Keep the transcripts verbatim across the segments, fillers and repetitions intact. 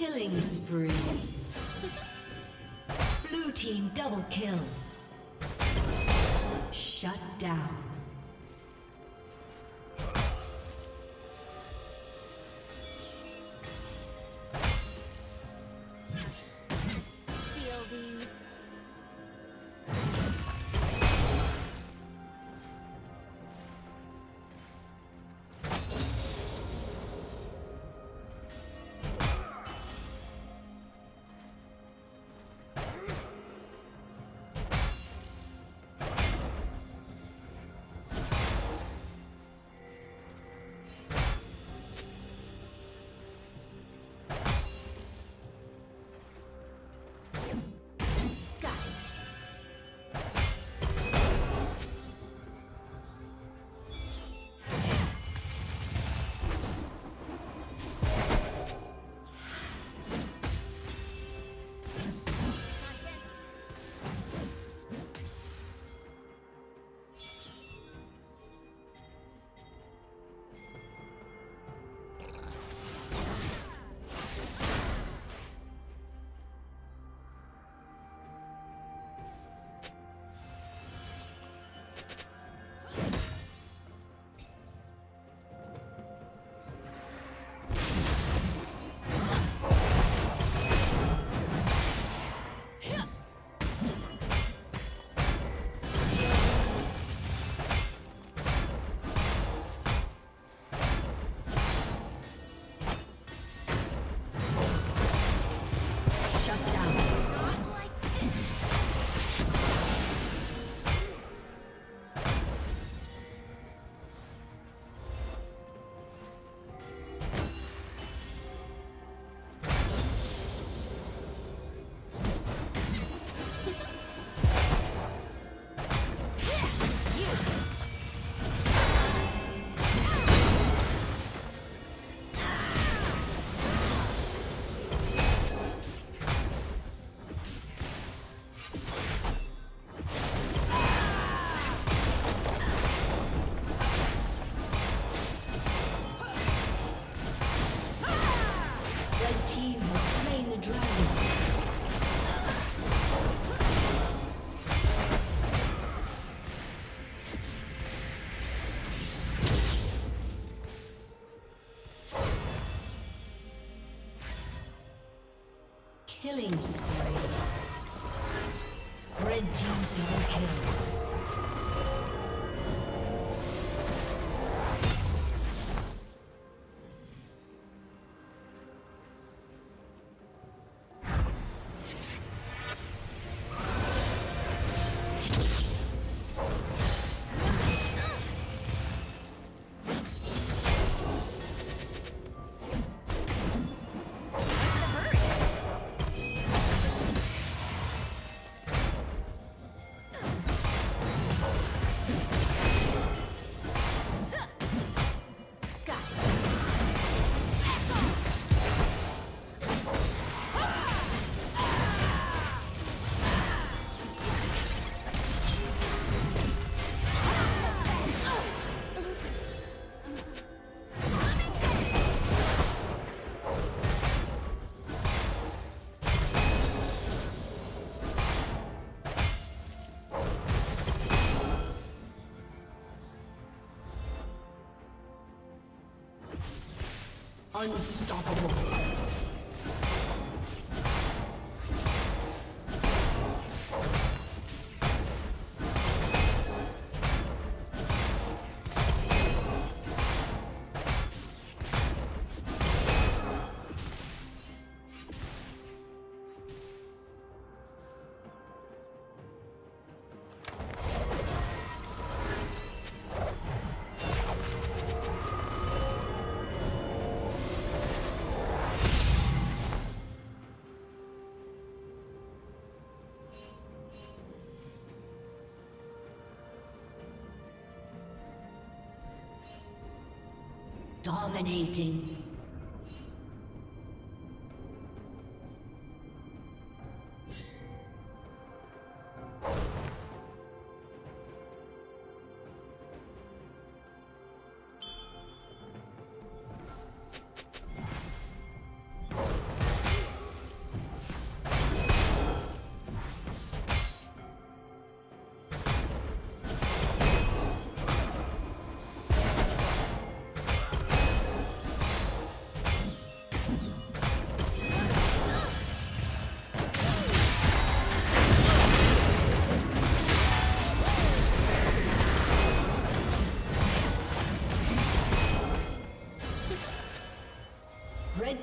Killing spree. Blue team double kill. Shut down. Killing spree. Red team double kill. Unstoppable. Dominating. Red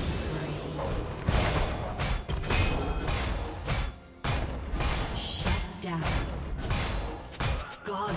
spree. Shut down. Godlike.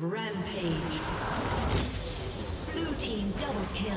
Rampage. Blue team double kill.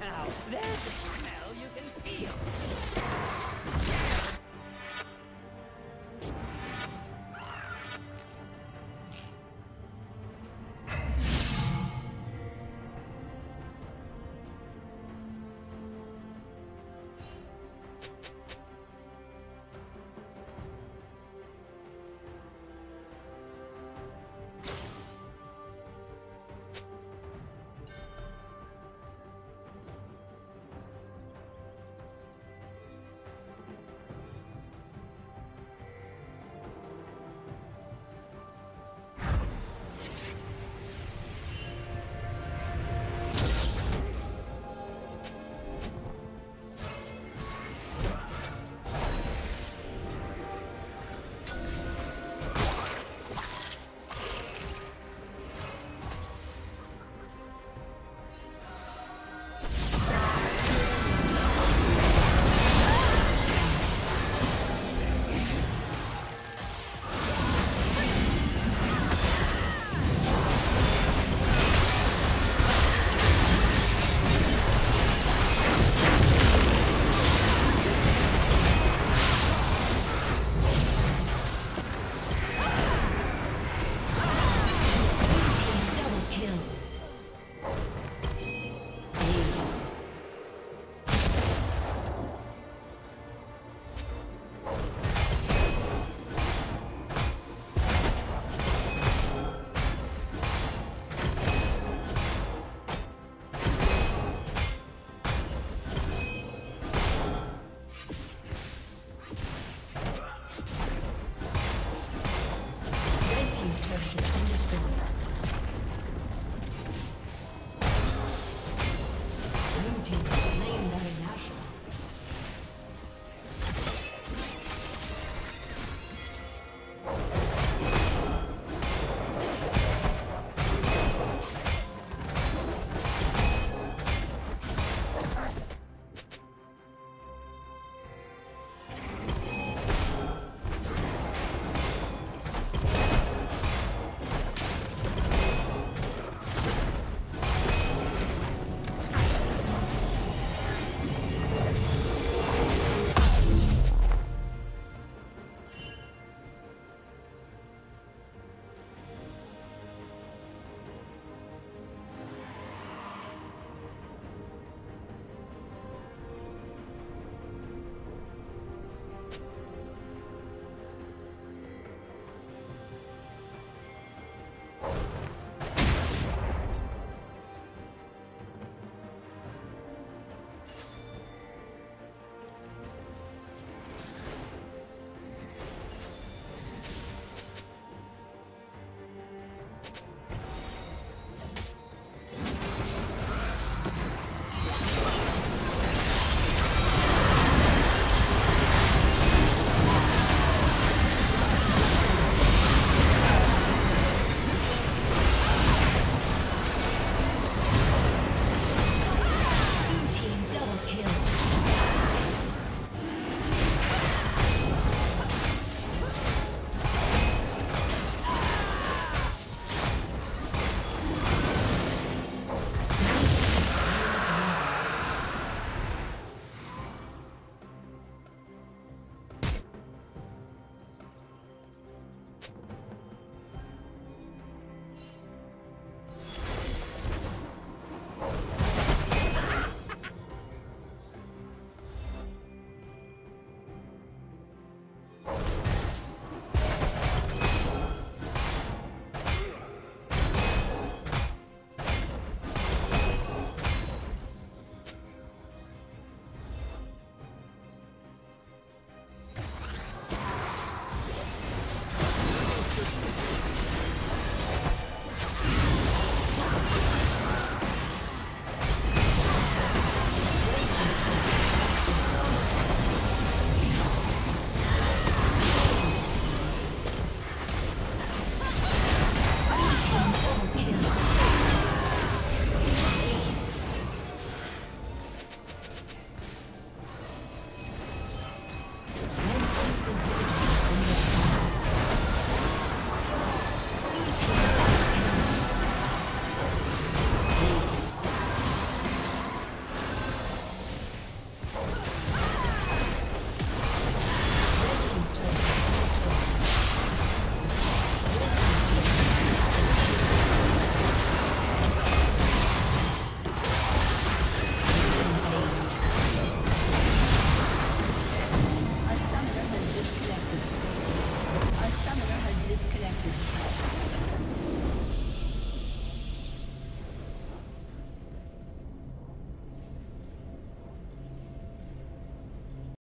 Now, there's a smell you can feel.